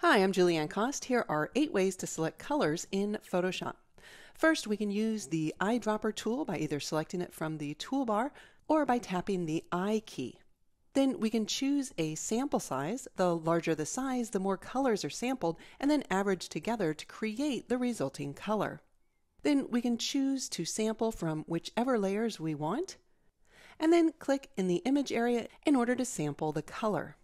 Hi, I'm Julieanne Kost. Here are 8 ways to select colors in Photoshop. First, we can use the eyedropper tool by either selecting it from the toolbar or by tapping the I key. Then we can choose a sample size. The larger the size, the more colors are sampled, and then averaged together to create the resulting color. Then we can choose to sample from whichever layers we want, and then click in the image area in order to sample the color.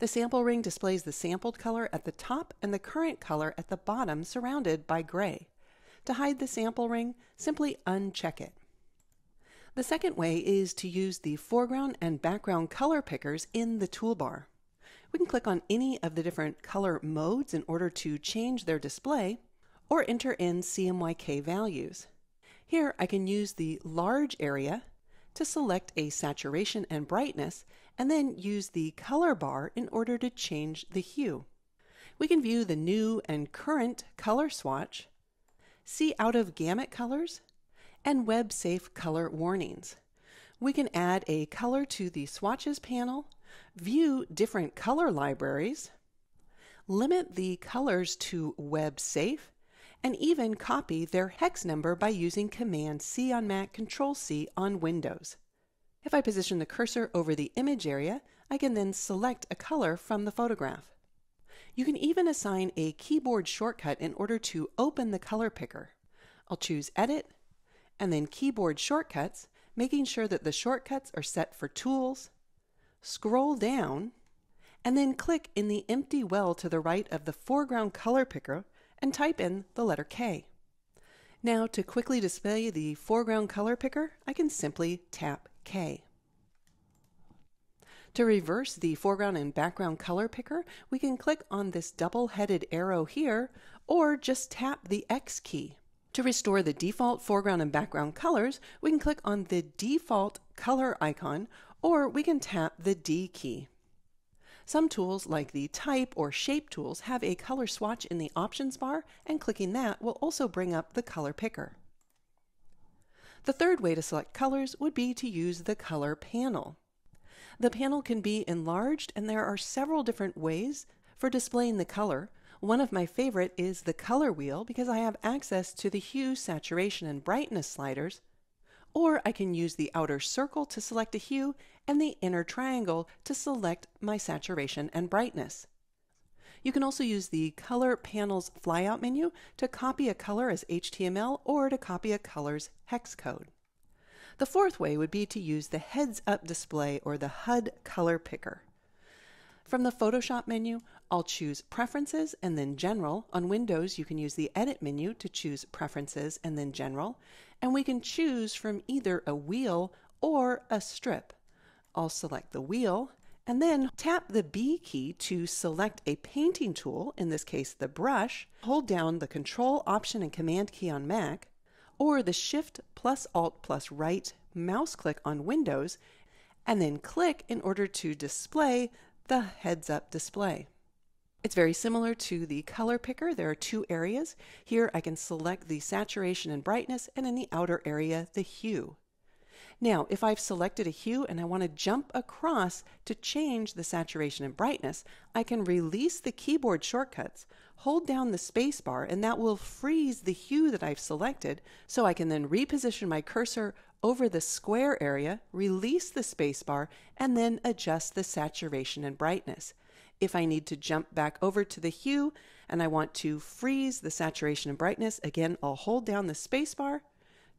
The sample ring displays the sampled color at the top and the current color at the bottom, surrounded by gray. To hide the sample ring, simply uncheck it. The second way is to use the foreground and background color pickers in the toolbar. We can click on any of the different color modes in order to change their display, or enter in CMYK values. Here I can use the large area to select a saturation and brightness, and then use the color bar in order to change the hue. We can view the new and current color swatch, see out of gamut colors, and web-safe color warnings. We can add a color to the swatches panel, view different color libraries, limit the colors to web-safe, and even copy their hex number by using Command-C on Mac, Control-C on Windows. If I position the cursor over the image area, I can then select a color from the photograph. You can even assign a keyboard shortcut in order to open the color picker. I'll choose Edit, and then Keyboard Shortcuts, making sure that the shortcuts are set for Tools. Scroll down, and then click in the empty well to the right of the foreground color picker and type in the letter K. Now, to quickly display the foreground color picker, I can simply tap K. To reverse the foreground and background color picker, we can click on this double-headed arrow here, or just tap the X key. To restore the default foreground and background colors, we can click on the default color icon, or we can tap the D key. Some tools, like the type or shape tools, have a color swatch in the options bar, and clicking that will also bring up the color picker. The third way to select colors would be to use the color panel. The panel can be enlarged, and there are several different ways for displaying the color. One of my favorite is the color wheel, because I have access to the hue, saturation, and brightness sliders, or I can use the outer circle to select a hue and the inner triangle to select my saturation and brightness. You can also use the color panel's flyout menu to copy a color as HTML or to copy a color's hex code. The fourth way would be to use the heads-up display, or the HUD color picker. From the Photoshop menu, I'll choose Preferences and then General. On Windows, you can use the Edit menu to choose Preferences and then General, and we can choose from either a wheel or a strip. I'll select the wheel, and then tap the B key to select a painting tool, in this case the brush. Hold down the Control, Option, and Command key on Mac, or the Shift plus Alt plus right mouse click on Windows, and then click in order to display the heads-up display. It's very similar to the color picker. There are 2 areas. Here I can select the saturation and brightness, and in the outer area, the hue. Now, if I've selected a hue and I want to jump across to change the saturation and brightness, I can release the keyboard shortcuts, hold down the space bar, and that will freeze the hue that I've selected, so I can then reposition my cursor over the square area, release the space bar, and then adjust the saturation and brightness. If I need to jump back over to the hue and I want to freeze the saturation and brightness, again, I'll hold down the space bar,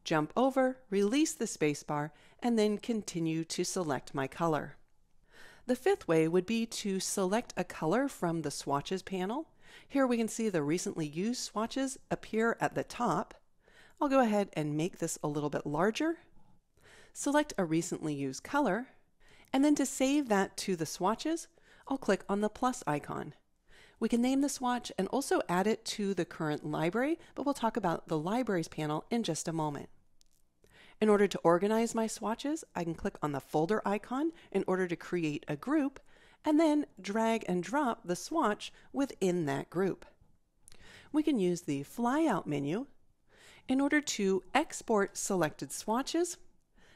jump over, release the space bar, and then continue to select my color. The 5th way would be to select a color from the swatches panel. Here we can see the recently used swatches appear at the top. I'll go ahead and make this a little bit larger, select a recently used color, and then to save that to the swatches, I'll click on the plus icon. We can name the swatch and also add it to the current library, but we'll talk about the Libraries panel in just a moment. In order to organize my swatches, I can click on the folder icon in order to create a group, and then drag and drop the swatch within that group. We can use the flyout menu in order to export selected swatches,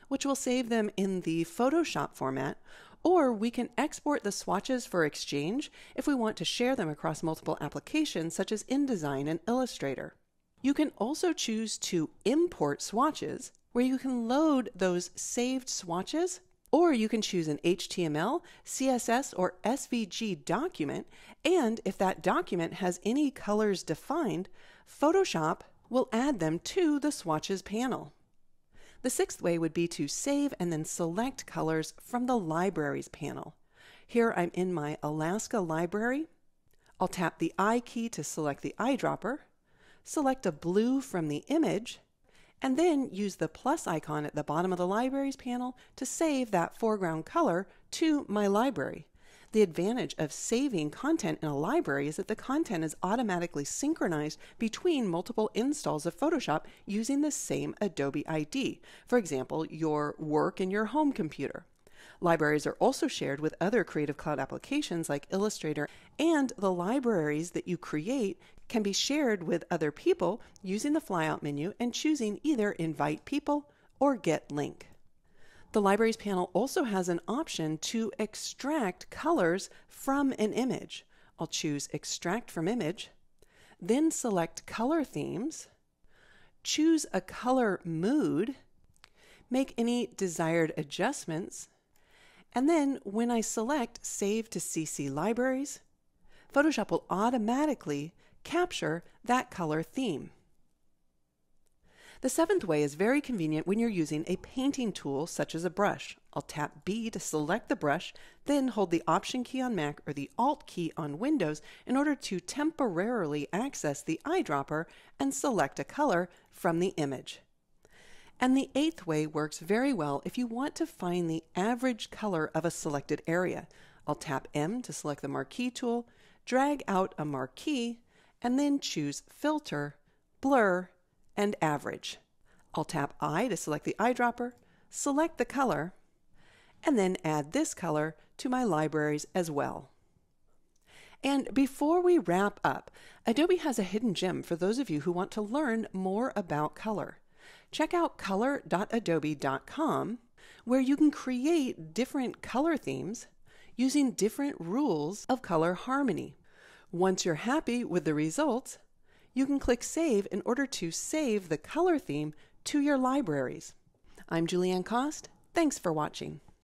which will save them in the Photoshop format, Or we can export the swatches for exchange if we want to share them across multiple applications such as InDesign and Illustrator. You can also choose to import swatches, where you can load those saved swatches, or you can choose an HTML, CSS, or SVG document, and if that document has any colors defined, Photoshop will add them to the swatches panel. The sixth way would be to save and then select colors from the Libraries panel. Here I'm in my Alaska library. I'll tap the I key to select the eyedropper, select a blue from the image, and then use the plus icon at the bottom of the Libraries panel to save that foreground color to my library. The advantage of saving content in a library is that the content is automatically synchronized between multiple installs of Photoshop using the same Adobe ID, for example, your work and your home computer. Libraries are also shared with other Creative Cloud applications like Illustrator, and the libraries that you create can be shared with other people using the flyout menu and choosing either Invite People or Get Link. The Libraries panel also has an option to extract colors from an image. I'll choose Extract from Image, then select Color Themes, choose a color mood, make any desired adjustments, and then when I select Save to CC Libraries, Photoshop will automatically capture that color theme. The seventh way is very convenient when you're using a painting tool such as a brush. I'll tap B to select the brush, then hold the Option key on Mac or the Alt key on Windows in order to temporarily access the eyedropper and select a color from the image. And the eighth way works very well if you want to find the average color of a selected area. I'll tap M to select the Marquee tool, drag out a marquee, and then choose Filter, Blur, and Average. I'll tap I to select the eyedropper, select the color, and then add this color to my libraries as well. And before we wrap up, Adobe has a hidden gem for those of you who want to learn more about color. Check out color.adobe.com, where you can create different color themes using different rules of color harmony. Once you're happy with the results, you can click Save in order to save the color theme to your libraries. I'm Julieanne Kost. Thanks for watching.